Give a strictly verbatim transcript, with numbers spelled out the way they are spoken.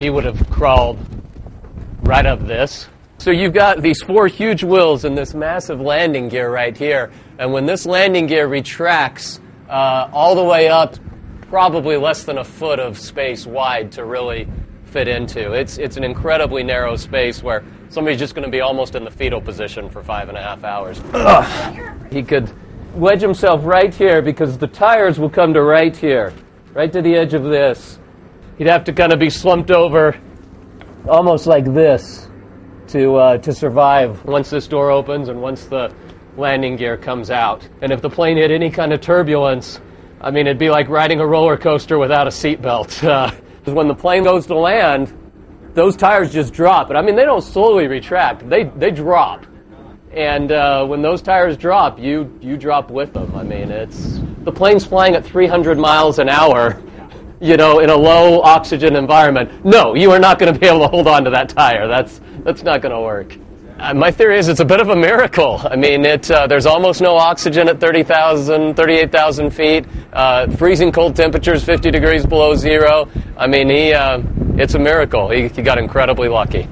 He would have crawled right up this. So you've got these four huge wheels and this massive landing gear right here. And when this landing gear retracts uh, all the way up, probably less than a foot of space wide to really fit into. It's, it's an incredibly narrow space where somebody's just going to be almost in the fetal position for five and a half hours. Ugh. He could wedge himself right here because the tires will come to right here, right to the edge of this. He'd have to kind of be slumped over almost like this to, uh, to survive once this door opens and once the landing gear comes out. And if the plane hit any kind of turbulence, I mean, it'd be like riding a roller coaster without a seatbelt. Uh, when the plane goes to land, those tires just drop. But I mean, they don't slowly retract. They, they drop. And uh, when those tires drop, you, you drop with them. I mean, it's... The plane's flying at three hundred miles an hour, you know, in a low oxygen environment. No, you are not going to be able to hold on to that tire. That's, that's not going to work. Uh, my theory is it's a bit of a miracle. I mean, it, uh, there's almost no oxygen at thirty thousand, thirty-eight thousand feet. Uh, freezing cold temperatures, fifty degrees below zero. I mean, he, uh, it's a miracle. He, he got incredibly lucky.